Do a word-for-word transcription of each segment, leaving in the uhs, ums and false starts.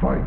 Fight!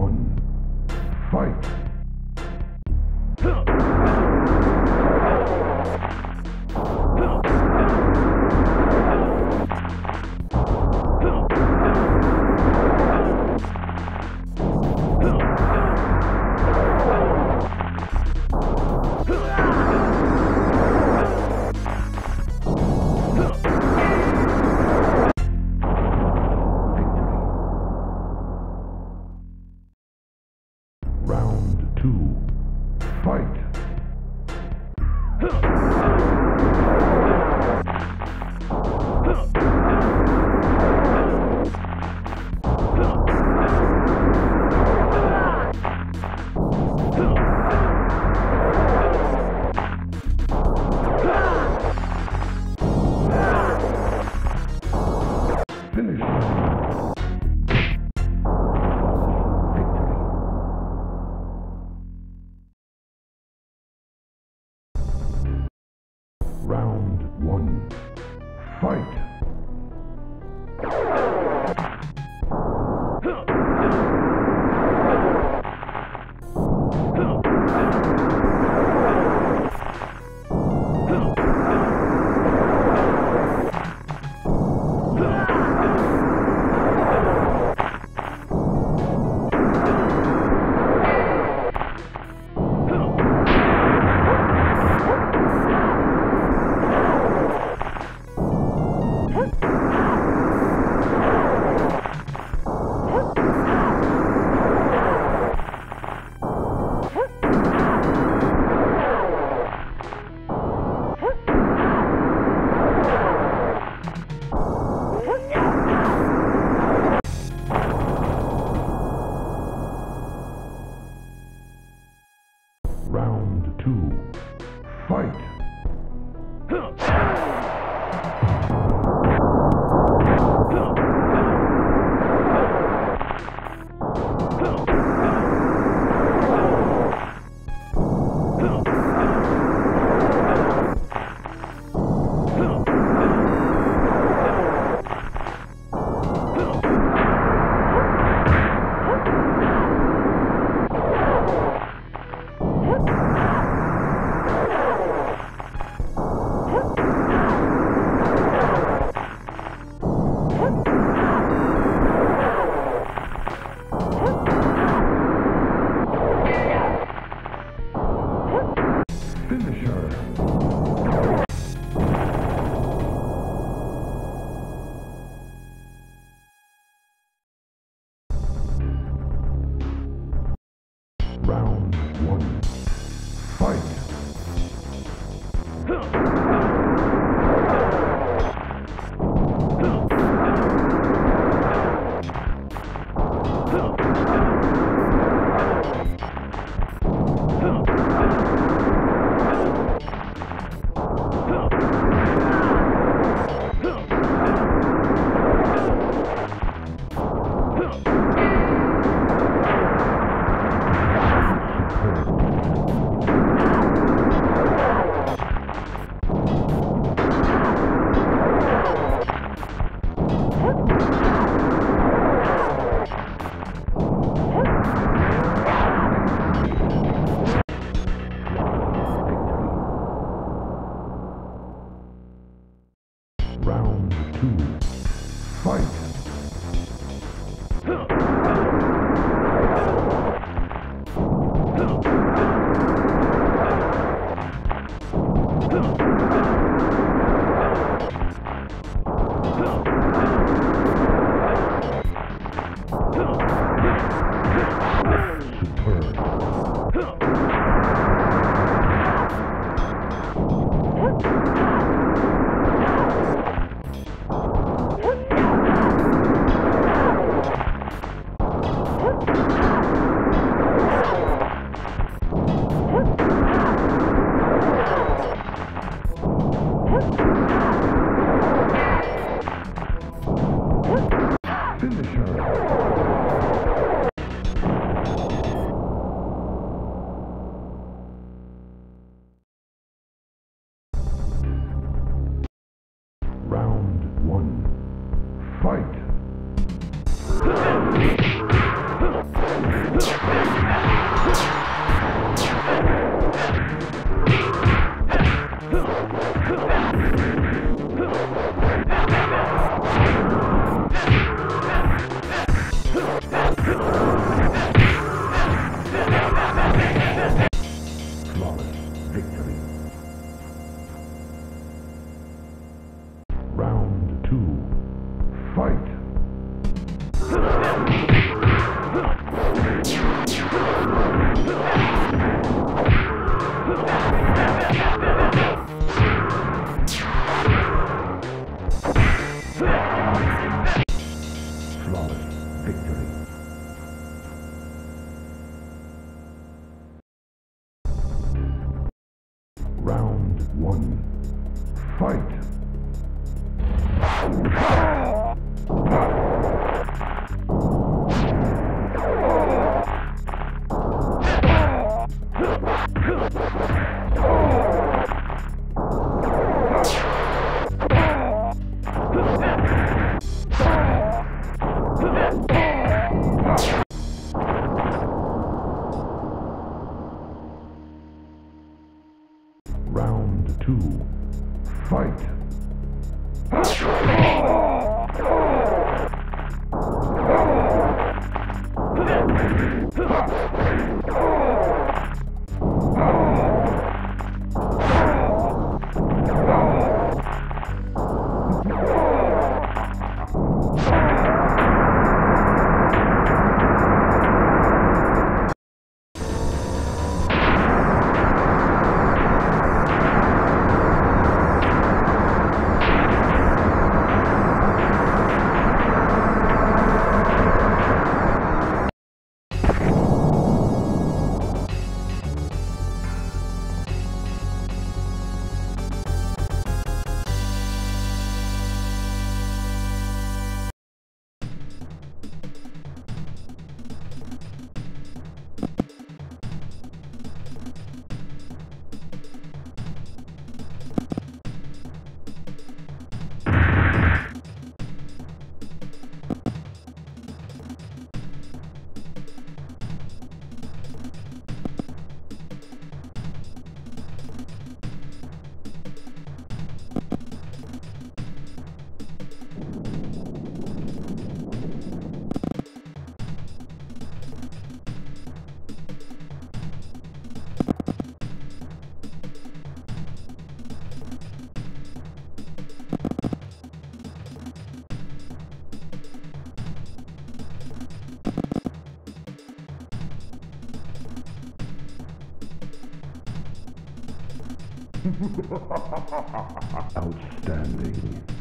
one. Fight! Round two, fight! Outstanding.